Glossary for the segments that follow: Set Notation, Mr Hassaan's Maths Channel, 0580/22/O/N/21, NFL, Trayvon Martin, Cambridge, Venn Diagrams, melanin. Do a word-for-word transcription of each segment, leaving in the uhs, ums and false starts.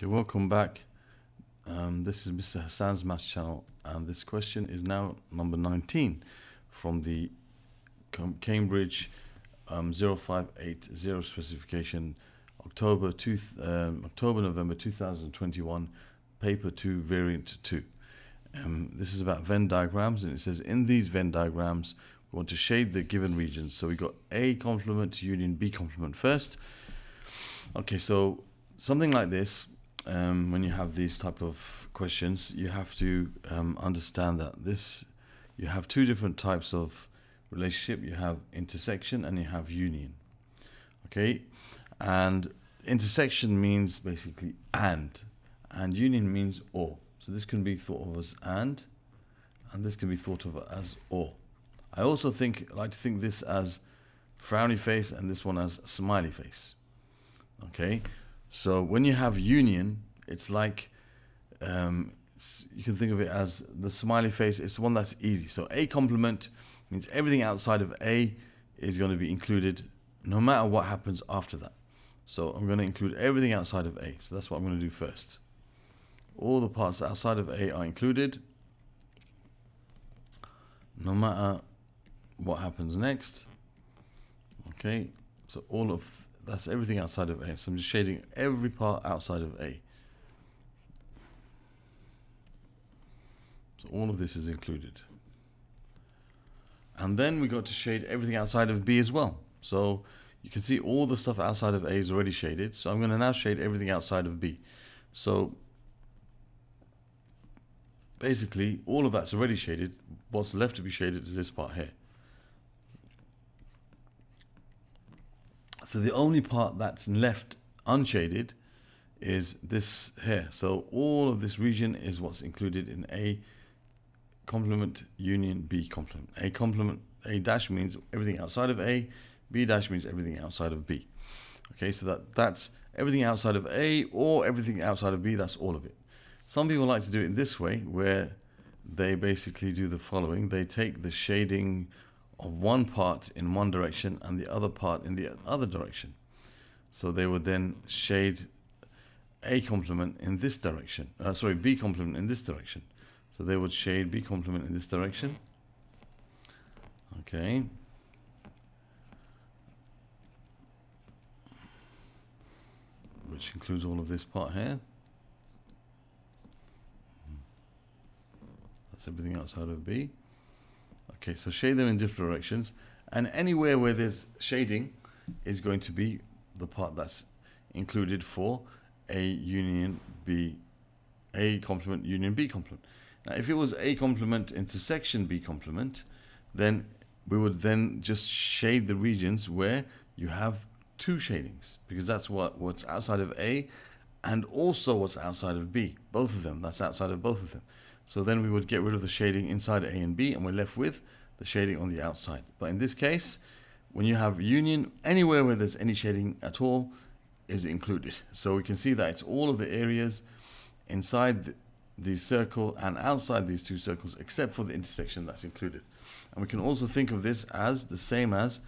Okay, welcome back. Um, this is Mister Hassaan's Maths Channel, and this question is now number nineteen from the Cambridge um, zero five eighty specification, October two, um, October November two thousand twenty-one, paper two, variant two. Um, this is about Venn diagrams, and it says in these Venn diagrams we want to shade the given regions. So we got A complement union B complement first. Okay, so something like this. Um, when you have these type of questions, you have to um, understand that this you have two different types of relationship. You have intersection and you have union. Okay, and intersection means basically and, and union means or. So this can be thought of as and, and this can be thought of as or. I also think like to think this as frowny face and this one as smiley face. Okay. So when you have union, it's like, um, it's, you can think of it as the smiley face. It's the one that's easy. So A complement means everything outside of A is going to be included no matter what happens after that. So I'm going to include everything outside of A. So that's what I'm going to do first. All the parts outside of A are included no matter what happens next. Okay, so all of that's everything outside of A. So I'm just shading every part outside of A. So all of this is included. And then we got to shade everything outside of B as well. So you can see all the stuff outside of A is already shaded. So I'm going to now shade everything outside of B. So basically all of that's already shaded. What's left to be shaded is this part here. So the only part that's left unshaded is this here. So all of this region is what's included in A complement union B complement. A complement, A dash means everything outside of A, B dash means everything outside of B. Okay, so that, that's everything outside of A or everything outside of B, that's all of it. Some people like to do it this way where they basically do the following. They take the shading of one part in one direction and the other part in the other direction. So they would then shade A complement in this direction, uh, sorry, B complement in this direction. So they would shade B complement in this direction. Okay. Which includes all of this part here. That's everything outside of B. Okay, so shade them in different directions, and anywhere where there's shading is going to be the part that's included for A union B, A complement union B complement. Now, if it was A complement intersection B complement, then we would then just shade the regions where you have two shadings, because that's what what's outside of A and also what's outside of B, both of them, that's outside of both of them. So then we would get rid of the shading inside A and B, and we're left with the shading on the outside. But in this case, when you have union, anywhere where there's any shading at all is included. So we can see that it's all of the areas inside the, the circle and outside these two circles, except for the intersection that's included. And we can also think of this as the same as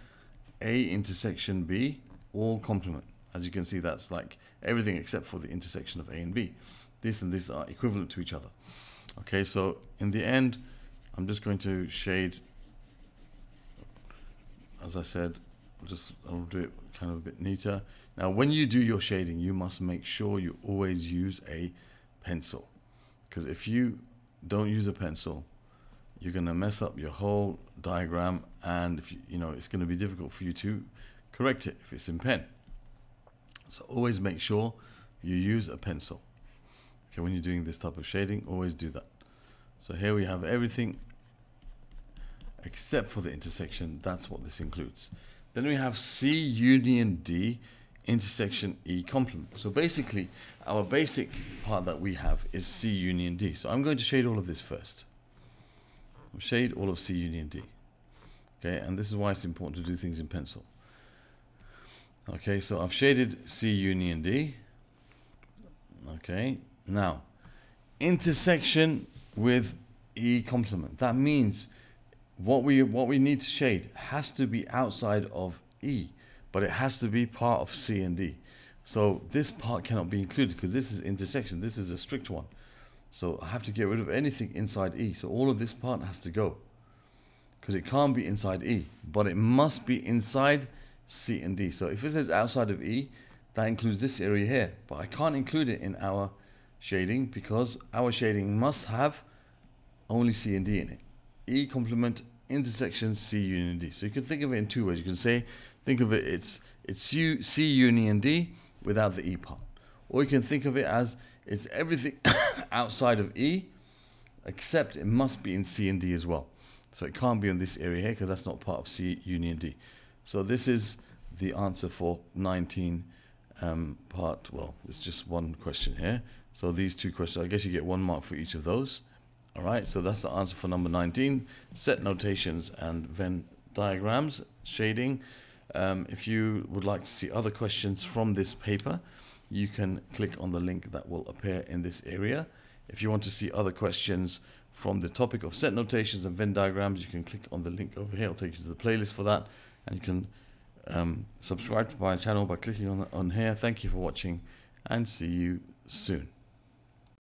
A intersection B, all complement. As you can see, that's like everything except for the intersection of A and B. This and this are equivalent to each other. Okay, so in the end, I'm just going to shade, as I said, I'll just I'll do it kind of a bit neater. Now, when you do your shading, you must make sure you always use a pencil, because if you don't use a pencil, you're going to mess up your whole diagram, and if you, you know, it's going to be difficult for you to correct it if it's in pen. So always make sure you use a pencil. Okay, when you're doing this type of shading, always do that. So here we have everything except for the intersection. That's what this includes. Then we have C union D intersection E complement. So basically, our basic part that we have is C union D. So I'm going to shade all of this first. I'll shade all of C union D. Okay, and this is why it's important to do things in pencil. Okay, so I've shaded C union D. Okay. Now, intersection with E complement. That means what we what we need to shade has to be outside of E, but it has to be part of C and D. So this part cannot be included because this is intersection. This is a strict one. So I have to get rid of anything inside E. So all of this part has to go because it can't be inside E, but it must be inside C and D. So if it says outside of E, that includes this area here, but I can't include it in our shading because our shading must have only C and D in it. E complement intersection C union D. So you can think of it in two ways. You can say, think of it, it's it's U, C union D without the E part. Or you can think of it as it's everything outside of E, except it must be in C and D as well. So it can't be on this area here because that's not part of C union D. So this is the answer for nineteen um, part. Well, it's just one question here. So these two questions, I guess you get one mark for each of those. All right, so that's the answer for number nineteen, set notations and Venn diagrams, shading. Um, if you would like to see other questions from this paper, you can click on the link that will appear in this area. If you want to see other questions from the topic of set notations and Venn diagrams, you can click on the link over here. It'll take you to the playlist for that. And you can um, subscribe to my channel by clicking on, on here. Thank you for watching and see you soon.